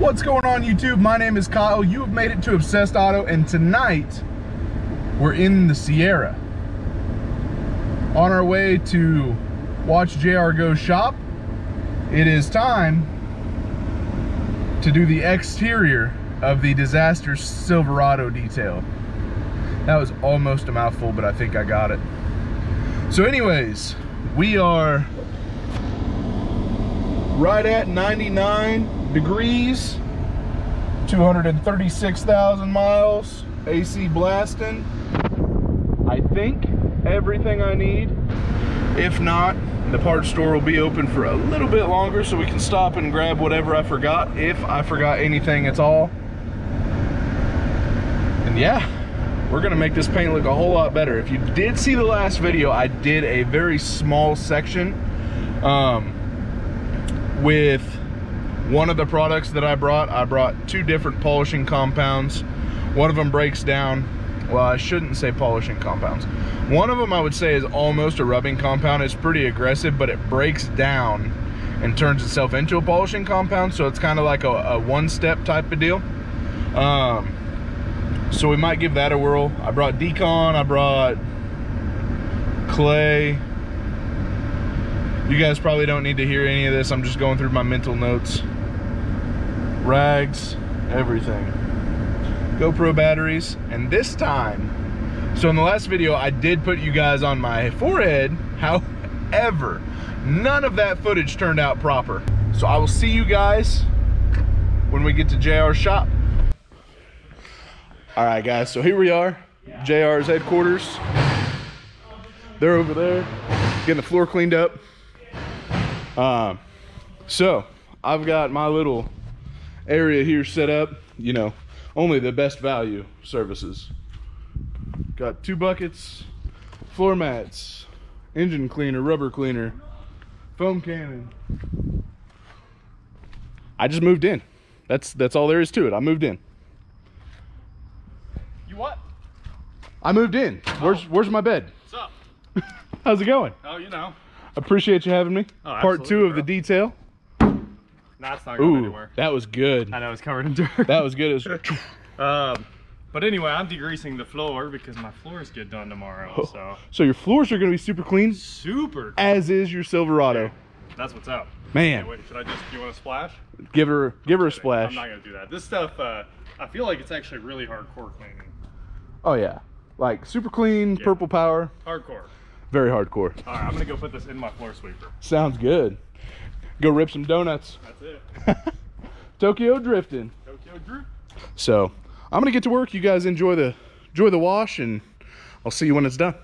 What's going on YouTube? My name is Kyle. You have made it to Obsessed Auto, and tonight we're in the Sierra on our way to watch JR go shop. It is time to do the exterior of the disaster Silverado detail. That was almost a mouthful, but I think I got it. So anyways, we are right at 99 degrees, 236,000 miles, AC blasting. I think everything I need. If not, the parts store will be open for a little bit longer, so we can stop and grab whatever I forgot, if I forgot anything at all. And yeah, we're gonna make this paint look a whole lot better. If you did see the last video, I did a very small section with one of the products that I brought. I brought two different polishing compounds. One of them breaks down, well, I shouldn't say polishing compounds. One of them I would say is almost a rubbing compound. It's pretty aggressive, but it breaks down and turns itself into a polishing compound. So it's kind of like a one-step type of deal. So we might give that a whirl. I brought decon, I brought clay. You guys probably don't need to hear any of this. I'm just going through my mental notes. Rags, everything. GoPro batteries, and this time, so in the last video, I did put you guys on my forehead. However, none of that footage turned out proper. So I will see you guys when we get to JR's shop. All right, guys, so here we are, JR's headquarters. They're over there, getting the floor cleaned up. So I've got my little area here set up, you know, only the best value services. Got two buckets, floor mats, engine cleaner, rubber cleaner, foam cannon. I just moved in. That's all there is to it. I moved in. You what? I moved in. Oh. Where's my bed? What's up? How's it going? Oh, you know. Appreciate you having me. Oh, part two of the detail. Nah, it's not going anywhere. That was good. I know, it's covered in dirt. That was good. It was... but anyway, I'm degreasing the floor because my floors get done tomorrow. Oh. So your floors are going to be super clean. Super clean. As is your Silverado. Yeah, that's what's up. Man. Hey, wait, do you want a splash? Give her a splash. I'm not going to do that. This stuff, I feel like it's actually really hardcore cleaning. Oh yeah. Like super clean, yeah. Purple power. Hardcore. Very hardcore. All right, I'm gonna go put this in my floor sweeper. Sounds good. Go rip some donuts. That's it. Tokyo drifting. Tokyo drift. So I'm gonna get to work. You guys enjoy the wash, and I'll see you when it's done.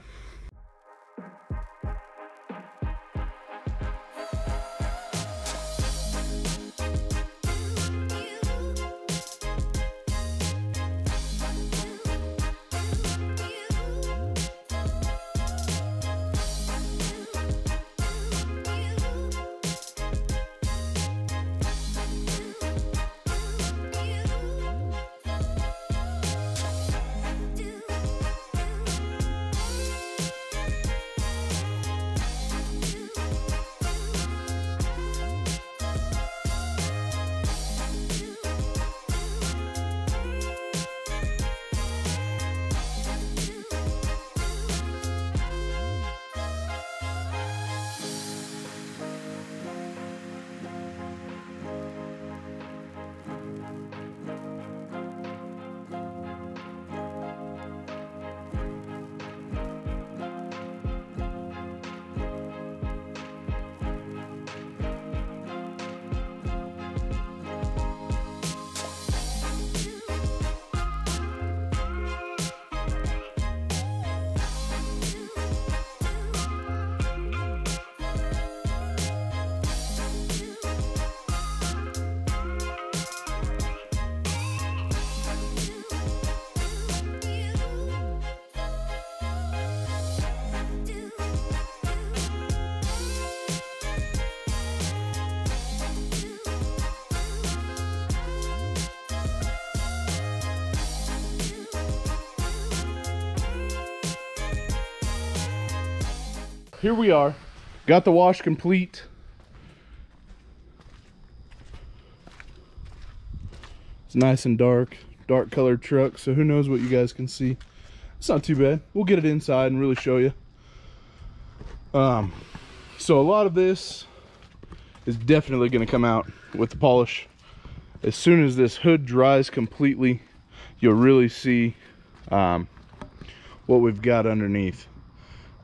Here we are, got the wash complete. It's nice and dark colored truck, so who knows what you guys can see. It's not too bad. We'll get it inside and really show you. So a lot of this is definitely going to come out with the polish. As soon as this hood dries completely, you'll really see what we've got underneath.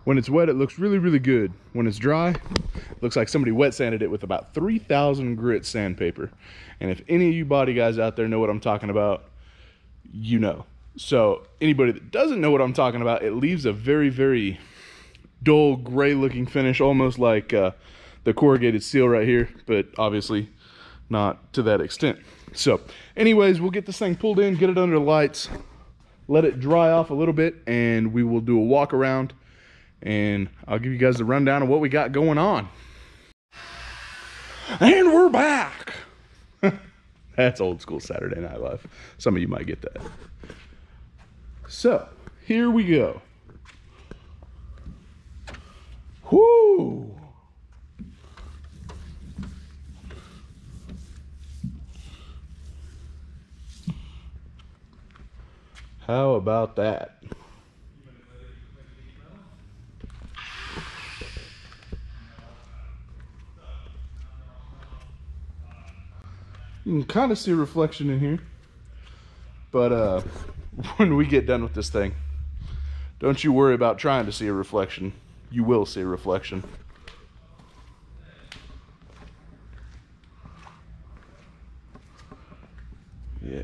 When it's wet, it looks really good. When it's dry, it looks like somebody wet sanded it with about 3,000 grit sandpaper. And if any of you body guys out there know what I'm talking about, you know. So anybody that doesn't know what I'm talking about, it leaves a very dull gray looking finish, almost like the corrugated steel right here, but obviously not to that extent. So anyways, we'll get this thing pulled in, get it under the lights, let it dry off a little bit, and we will do a walk around, and I'll give you guys the rundown of what we got going on. And we're back. That's old school Saturday Night Live. Some of you might get that. So here we go. Whoo! How about that? You can kind of see a reflection in here, but when we get done with this thing, don't you worry about trying to see a reflection. You will see a reflection. Yeah.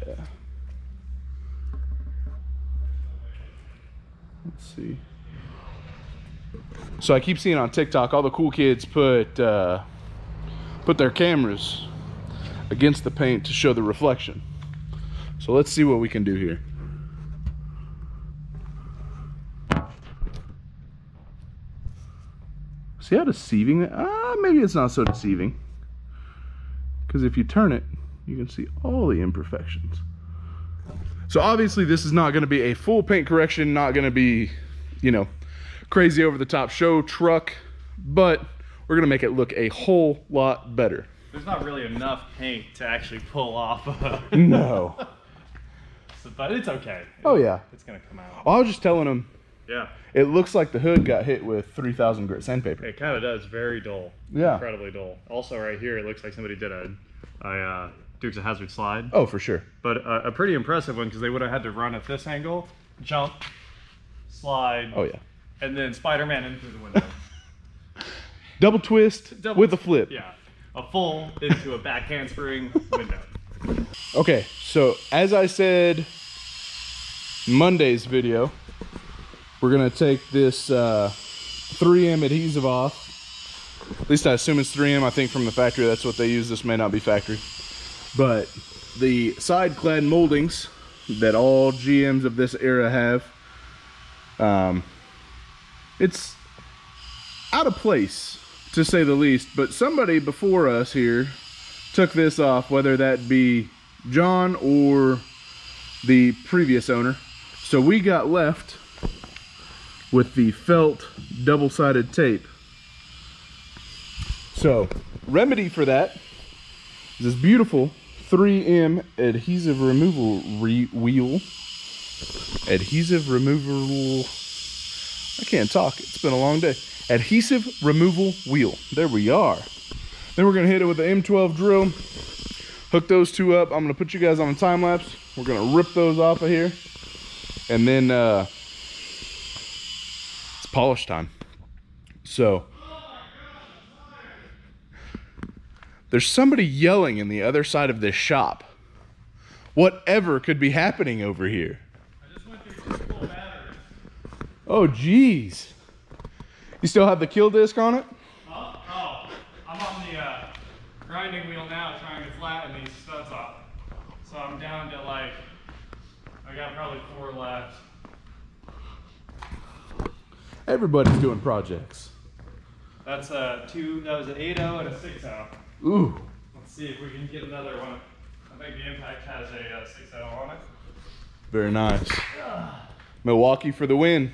Let's see. So I keep seeing on TikTok all the cool kids put their cameras against the paint to show the reflection. So let's see what we can do here. See how deceiving that? Maybe it's not so deceiving, because if you turn it, you can see all the imperfections. So obviously this is not going to be a full paint correction, not going to be, you know, crazy over the top show truck, but we're going to make it look a whole lot better. There's not really enough paint to actually pull off of. No. So, but it's okay. Oh yeah. It's going to come out. I was just telling him. Yeah. It looks like the hood got hit with 3,000 grit sandpaper. It kind of does. Very dull. Yeah. Incredibly dull. Also right here, it looks like somebody did a Dukes of Hazzard slide. Oh, for sure. But a pretty impressive one, because they would have had to run at this angle, jump, slide. Oh, yeah. And then Spider-Man in through the window. Double twist with a flip. Yeah. A full into a back handspring window. Okay. So as I said, Monday's video, we're going to take this 3M adhesive off. At least I assume it's 3M. I think from the factory, that's what they use. This may not be factory. But the side clad moldings that all GMs of this era have, it's out of place, to say the least. But somebody before us here took this off, whether that be John or the previous owner. So we got left with the felt double-sided tape. So remedy for that is this beautiful 3M adhesive removal wheel. Adhesive removal, I can't talk, it's been a long day. Adhesive removal wheel, there we are. Then we're gonna hit it with the M12 drill, hook those two up. I'm gonna put you guys on a time lapse. We're gonna rip those off of here, and then polish time. So there's somebody yelling in the other side of this shop. Whatever could be happening over here? I just went through two full batteries. Oh geez. You still have the kill disc on it? Oh, I'm on the grinding wheel now, trying to flatten these studs off. So I'm down to like, I got probably 4 left. Everybody's doing projects. That's a 2, that was an 8-0 and a 6-0. Ooh. Let's see if we can get another one. I think the Impact has a 6-0 on it. Very nice. Yeah. Milwaukee for the win.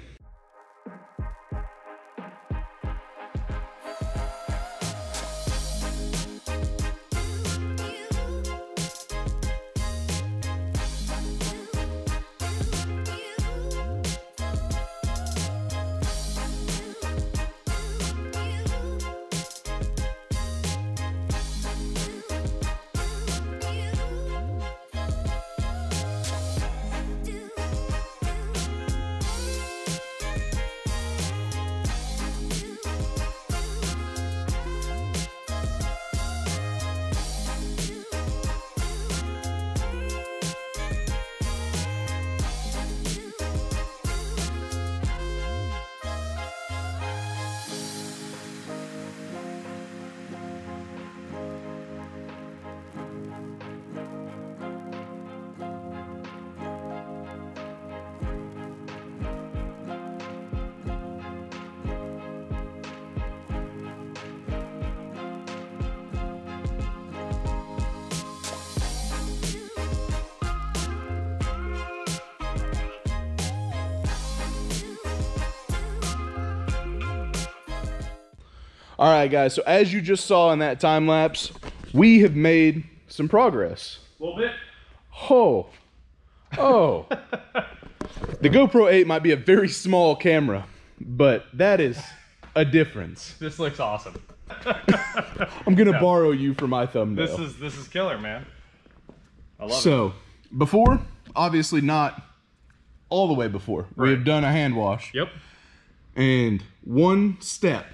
All right, guys, so as you just saw in that time lapse, we have made some progress. A little bit. Oh. Oh. The GoPro 8 might be a very small camera, but that is a difference. This looks awesome. I'm going to borrow you for my thumbnail. This is killer, man. I love it. So, before, obviously not all the way before. Right. We have done a hand wash. Yep. And one step.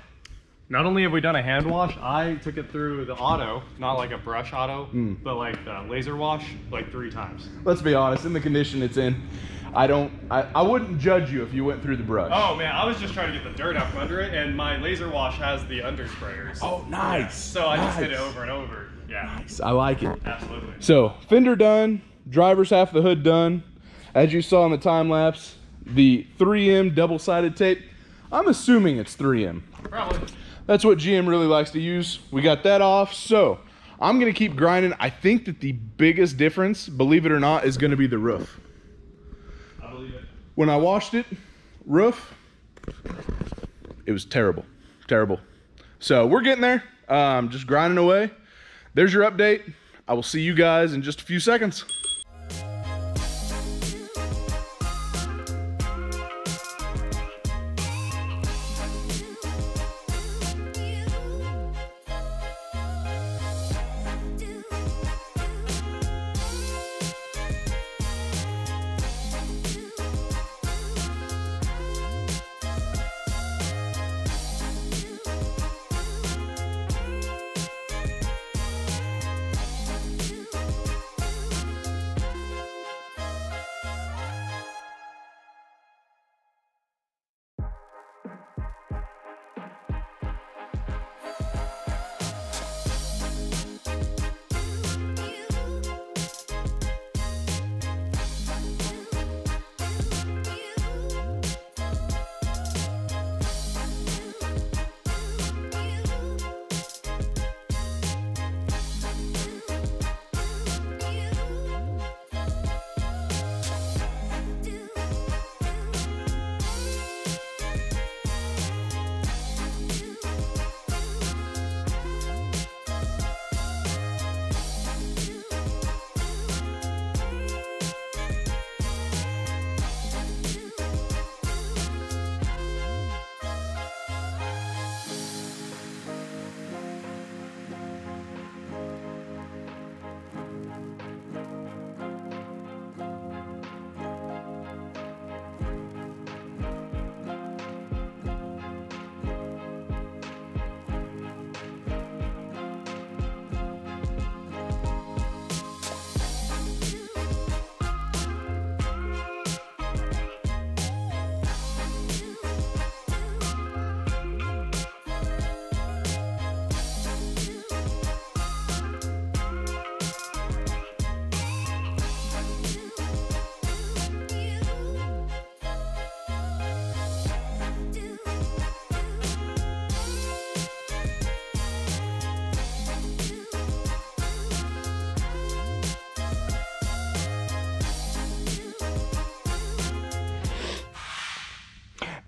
Not only have we done a hand wash, I took it through the auto, not like a brush auto, but like the laser wash, like 3 times. Let's be honest, in the condition it's in, I wouldn't judge you if you went through the brush. Oh man, I was just trying to get the dirt out from under it, and my laser wash has the undersprayers. Oh, nice. Yeah, so I just did it over and over. Yeah. Nice. I like it. Absolutely. So, fender done, driver's half of the hood done. As you saw in the time lapse, the 3M double-sided tape. I'm assuming it's 3M. Probably. That's what GM really likes to use. We got that off, so I'm gonna keep grinding. I think that the biggest difference, believe it or not, is gonna be the roof. I believe it. When I washed it, roof, it was terrible, terrible. So we're getting there, just grinding away. There's your update. I will see you guys in just a few seconds.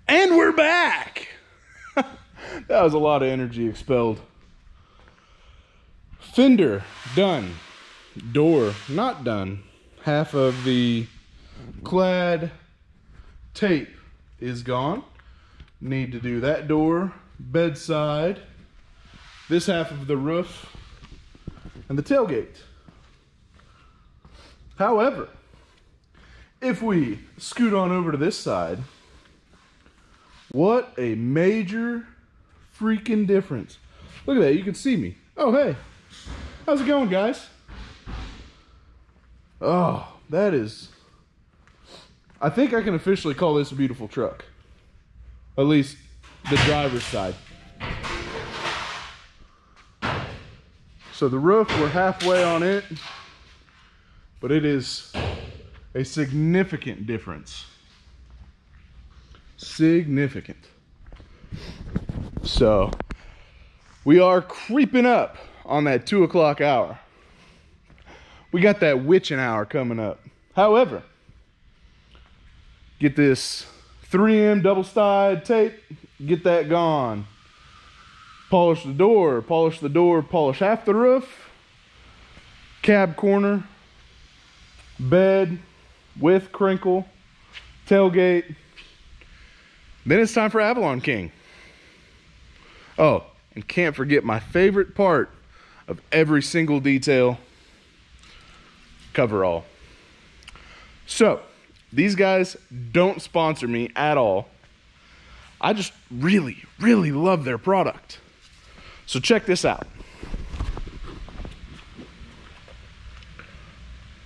And we're back. That was a lot of energy expelled. Fender done, door not done. Half of the clad tape is gone. Need to do that door, bedside, this half of the roof, and the tailgate. However, if we scoot on over to this side, what a major freaking difference. Look at that, you can see me. Oh, hey, how's it going, guys? Oh, that is, I think I can officially call this a beautiful truck. At least the driver's side. So the roof, we're halfway on it, but it is a significant difference. Significant. So we are creeping up on that 2 o'clock hour. We got that witching hour coming up. However, get this 3M double-sided tape, get that gone. Polish the door, polish the door, polish half the roof, cab corner, bed with crinkle, tailgate. Then it's time for Avalon King. Oh, and can't forget my favorite part of every single detail, coverall. So these guys don't sponsor me at all. I just really, really love their product. So check this out.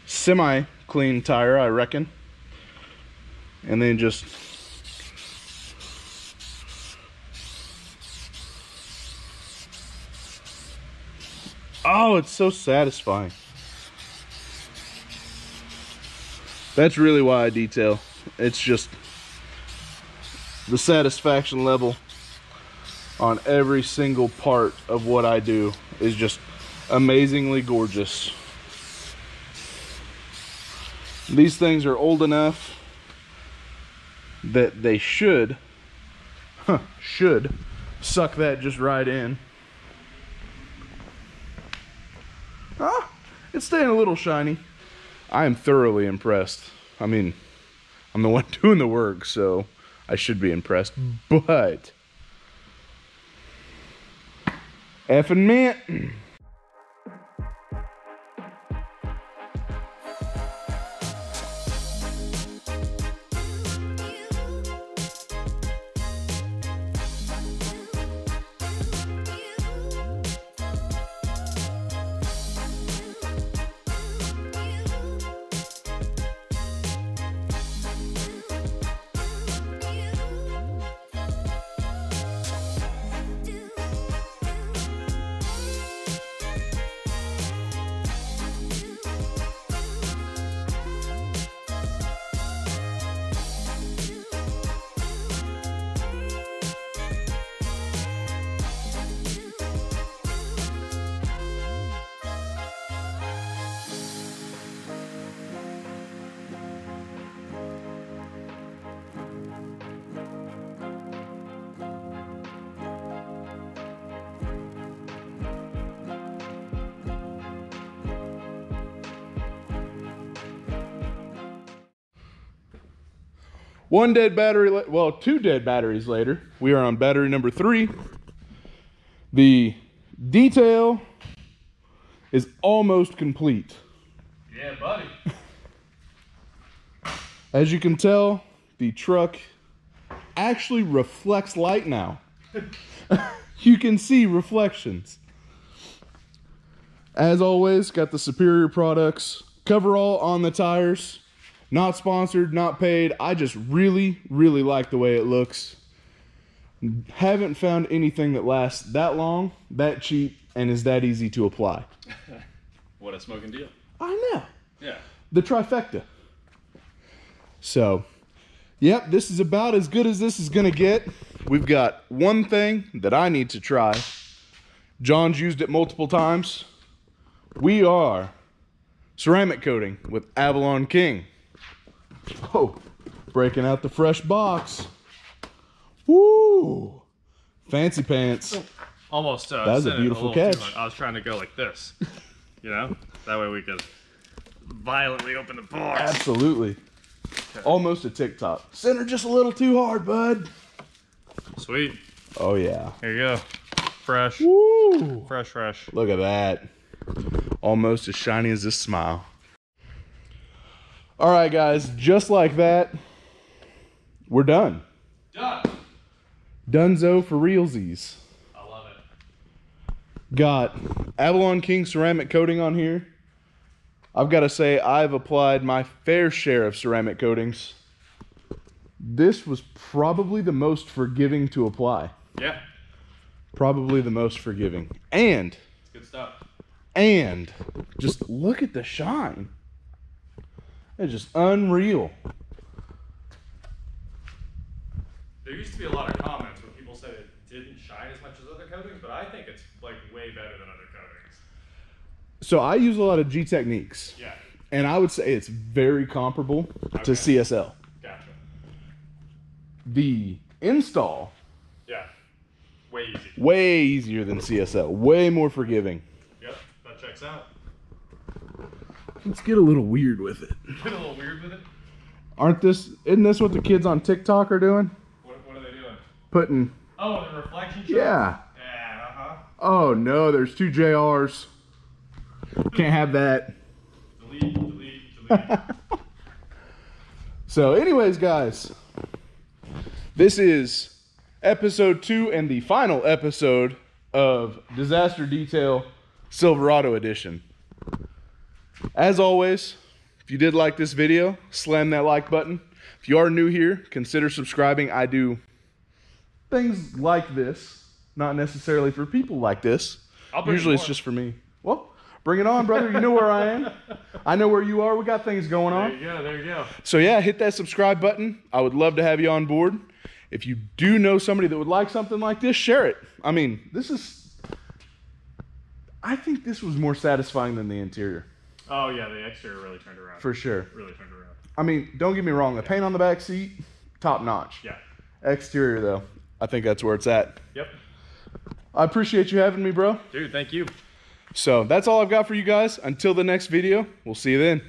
Semi-clean tire, I reckon. And then just oh, it's so satisfying. That's really why I detail. It's just the satisfaction level on every single part of what I do is just amazingly gorgeous. These things are old enough that they should suck that just right in. Ah, it's staying a little shiny. I am thoroughly impressed. I mean, I'm the one doing the work, so I should be impressed, but effing mint. One dead battery, well, two dead batteries later, we are on battery number 3. The detail is almost complete. Yeah, buddy. As you can tell, the truck actually reflects light now. You can see reflections. As always, got the superior products. Coverall on the tires. Not sponsored, not paid. I just really, really like the way it looks. Haven't found anything that lasts that long, that cheap, and is that easy to apply. What a smoking deal. I know. Yeah. The trifecta. So, yep, this is about as good as this is going to get. We've got one thing that I need to try. John's used it multiple times. We are ceramic coating with Avalon King. Oh, breaking out the fresh box. Woo! Fancy pants. Almost. That was a beautiful catch. I was trying to go like this, you know? That way we could violently open the box. Absolutely. Okay. Almost a TikTok. Center just a little too hard, bud. Sweet. Oh, yeah. Here you go. Fresh. Woo! Fresh, fresh. Look at that. Almost as shiny as this smile. All right, guys, just like that, we're done. Done. Dunzo for realsies. I love it. Got Avalon King ceramic coating on here. I've got to say, I've applied my fair share of ceramic coatings. This was probably the most forgiving to apply. Yeah. Probably the most forgiving. And it's good stuff. And just look at the shine. It's just unreal. There used to be a lot of comments where people said it didn't shine as much as other coatings, but I think it's like way better than other coatings. So I use a lot of G-techniques. Yeah. And I would say it's very comparable to CSL. Gotcha. The install. Yeah. way easier. Way easier than CSL. Way more forgiving. Yep, that checks out. Let's get a little weird with it. Get a little weird with it? Isn't this what the kids on TikTok are doing? What are they doing? Putting... Oh, the reflection shot? Yeah. Yeah, uh-huh. Oh no, there's two JRs. Can't have that. Delete, delete, delete. So anyways, guys, this is episode 2 and the final episode of Disaster Detail Silverado Edition. As always, if you did like this video, slam that like button. If you are new here, consider subscribing. I do things like this, not necessarily for people like this. Usually it's just for me. Well, bring it on, brother. You know where I am. I know where you are. We got things going on. There you go. There you go. So yeah, hit that subscribe button. I would love to have you on board. If you do know somebody that would like something like this, share it. I mean, I think this was more satisfying than the interior. Oh yeah, the exterior really turned around. For sure. Really turned around. I mean, don't get me wrong. The paint on the back seat, top notch. Yeah. Exterior though, I think that's where it's at. Yep. I appreciate you having me, bro. Dude, thank you. So that's all I've got for you guys. Until the next video, we'll see you then.